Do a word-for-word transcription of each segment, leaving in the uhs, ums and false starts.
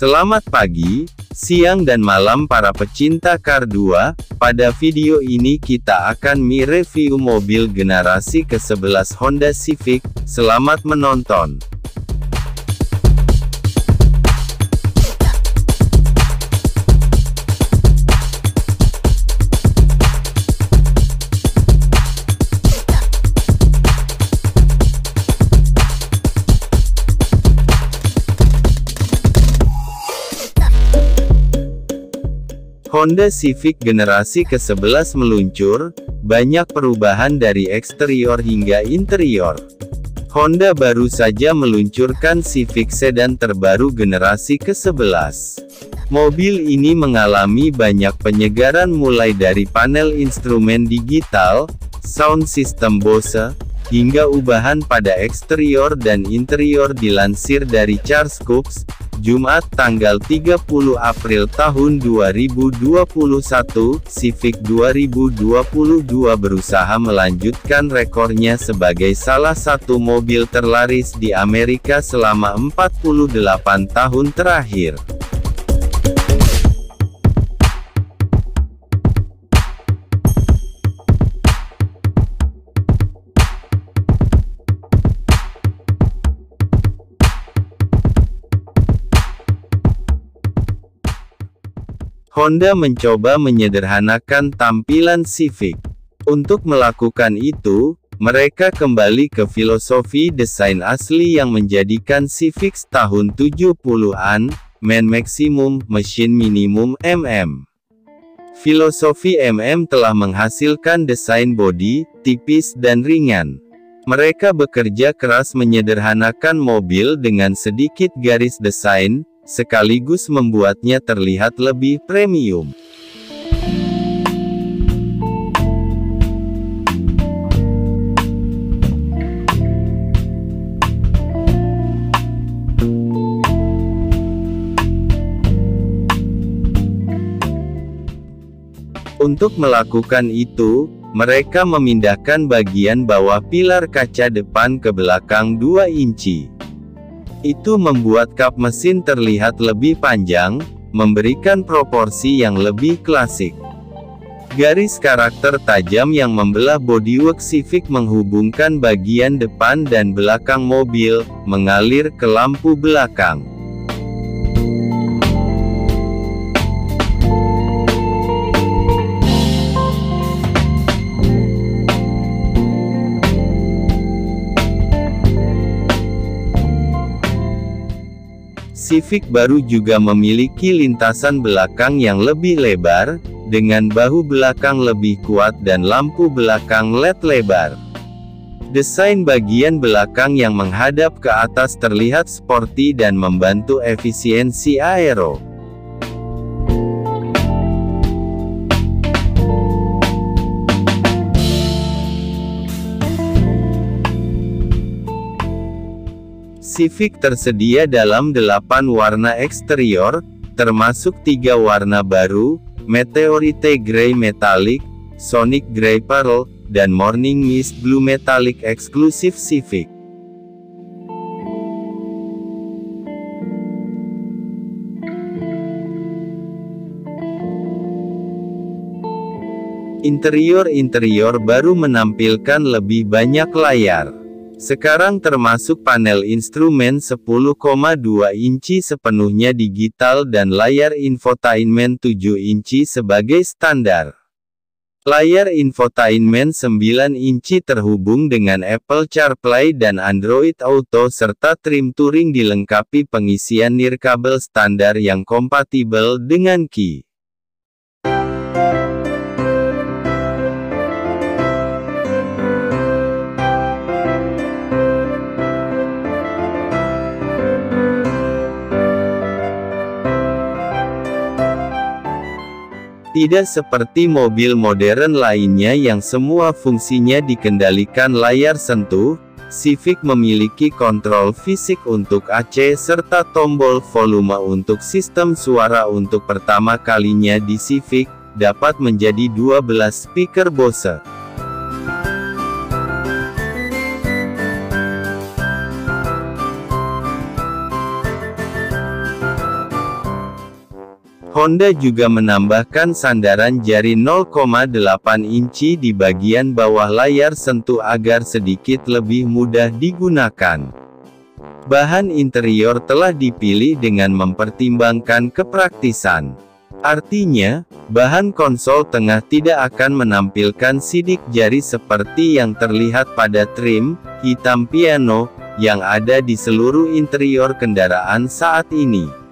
Selamat pagi, siang dan malam para pecinta Car dua, pada video ini kita akan mereview mobil generasi kesebelas Honda Civic, selamat menonton. Honda Civic generasi kesebelas meluncur, banyak perubahan dari eksterior hingga interior. Honda baru saja meluncurkan Civic sedan terbaru generasi kesebelas. Mobil ini mengalami banyak penyegaran mulai dari panel instrumen digital, sound system Bose, hingga ubahan pada eksterior dan interior dilansir dari Carscoops, Jumat tanggal tiga puluh April tahun dua ribu dua puluh satu, Civic dua ribu dua puluh dua berusaha melanjutkan rekornya sebagai salah satu mobil terlaris di Amerika selama empat puluh delapan tahun terakhir. Honda mencoba menyederhanakan tampilan Civic. Untuk melakukan itu, mereka kembali ke filosofi desain asli yang menjadikan Civic tahun tujuh puluhan, man maximum, machine minimum, mm. Filosofi mm telah menghasilkan desain bodi, tipis dan ringan. Mereka bekerja keras menyederhanakan mobil dengan sedikit garis desain, sekaligus membuatnya terlihat lebih premium. Untuk melakukan itu, mereka memindahkan bagian bawah pilar kaca depan ke belakang dua inci. Itu membuat kap mesin terlihat lebih panjang, memberikan proporsi yang lebih klasik. Garis karakter tajam yang membelah bodywork Civic menghubungkan bagian depan dan belakang mobil, mengalir ke lampu belakang. Civic baru juga memiliki lintasan belakang yang lebih lebar, dengan bahu belakang lebih kuat dan lampu belakang L E D lebar. Desain bagian belakang yang menghadap ke atas terlihat sporty dan membantu efisiensi aero. Civic tersedia dalam delapan warna eksterior, termasuk tiga warna baru, Meteorite Grey Metallic, Sonic Grey Pearl, dan Morning Mist Blue Metallic eksklusif Civic. Interior-interior baru menampilkan lebih banyak layar. Sekarang termasuk panel instrumen sepuluh koma dua inci sepenuhnya digital dan layar infotainment tujuh inci sebagai standar. Layar infotainment sembilan inci terhubung dengan Apple CarPlay dan Android Auto serta trim touring dilengkapi pengisian nirkabel standar yang kompatibel dengan Qi. Tidak seperti mobil modern lainnya yang semua fungsinya dikendalikan layar sentuh, Civic memiliki kontrol fisik untuk A C serta tombol volume untuk sistem suara. Untuk pertama kalinya di Civic, dapat menjadi dua belas speaker Bose. Honda juga menambahkan sandaran jari nol koma delapan inci di bagian bawah layar sentuh agar sedikit lebih mudah digunakan. Bahan interior telah dipilih dengan mempertimbangkan kepraktisan. Artinya, bahan konsol tengah tidak akan menampilkan sidik jari seperti yang terlihat pada trim hitam piano yang ada di seluruh interior kendaraan saat ini.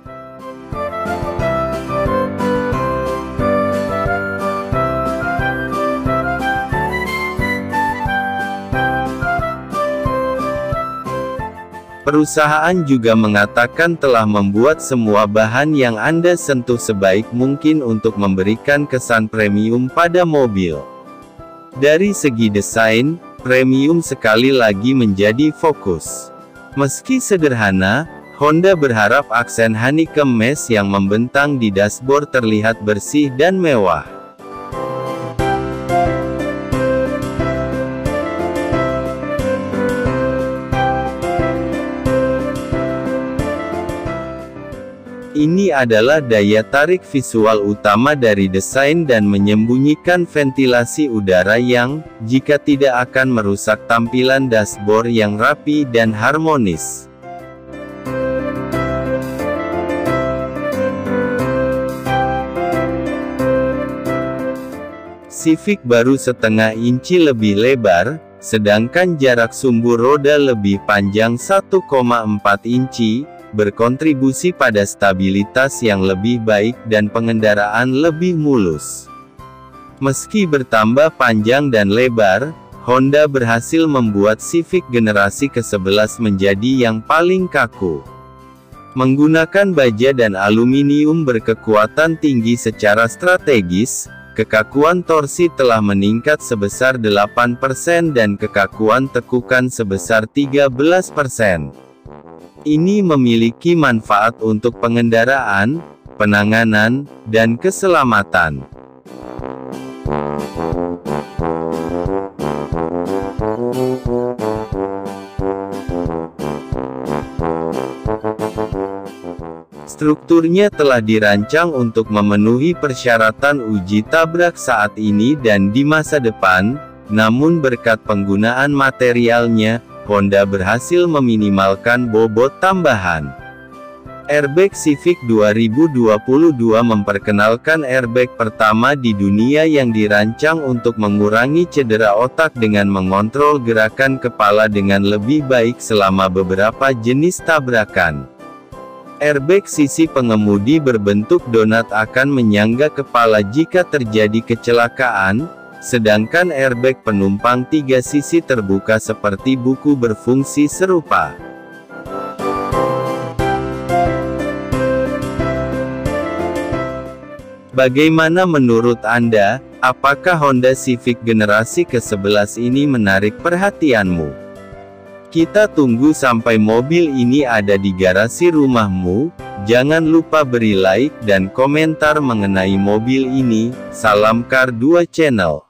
Perusahaan juga mengatakan telah membuat semua bahan yang Anda sentuh sebaik mungkin untuk memberikan kesan premium pada mobil. Dari segi desain, premium sekali lagi menjadi fokus. Meski sederhana, Honda berharap aksen honeycomb mesh yang membentang di dashboard terlihat bersih dan mewah. Ini adalah daya tarik visual utama dari desain dan menyembunyikan ventilasi udara yang, jika tidak akan merusak tampilan dashboard yang rapi dan harmonis. Civic baru setengah inci lebih lebar, sedangkan jarak sumbu roda lebih panjang satu koma empat inci. Berkontribusi pada stabilitas yang lebih baik dan pengendaraan lebih mulus. Meski bertambah panjang dan lebar, Honda berhasil membuat Civic generasi ke sebelas menjadi yang paling kaku. Menggunakan baja dan aluminium berkekuatan tinggi secara strategis, kekakuan torsi telah meningkat sebesar delapan persen dan kekakuan tekukan sebesar tiga belas persen. Ini memiliki manfaat untuk pengendaraan, penanganan, dan keselamatan. Strukturnya telah dirancang untuk memenuhi persyaratan uji tabrak saat ini dan di masa depan, namun berkat penggunaan materialnya, Honda berhasil meminimalkan bobot tambahan. Airbag Civic dua ribu dua puluh dua memperkenalkan airbag pertama di dunia yang dirancang untuk mengurangi cedera otak dengan mengontrol gerakan kepala dengan lebih baik selama beberapa jenis tabrakan. Airbag sisi pengemudi berbentuk donat akan menyangga kepala jika terjadi kecelakaan, sedangkan airbag penumpang tiga sisi terbuka seperti buku berfungsi serupa. Bagaimana menurut Anda, apakah Honda Civic generasi ke sebelas ini menarik perhatianmu? Kita tunggu sampai mobil ini ada di garasi rumahmu. Jangan lupa beri like dan komentar mengenai mobil ini. Salam Car dua Channel.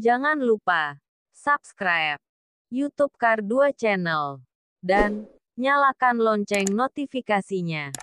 Jangan lupa subscribe YouTube Car dua Channel dan nyalakan lonceng notifikasinya.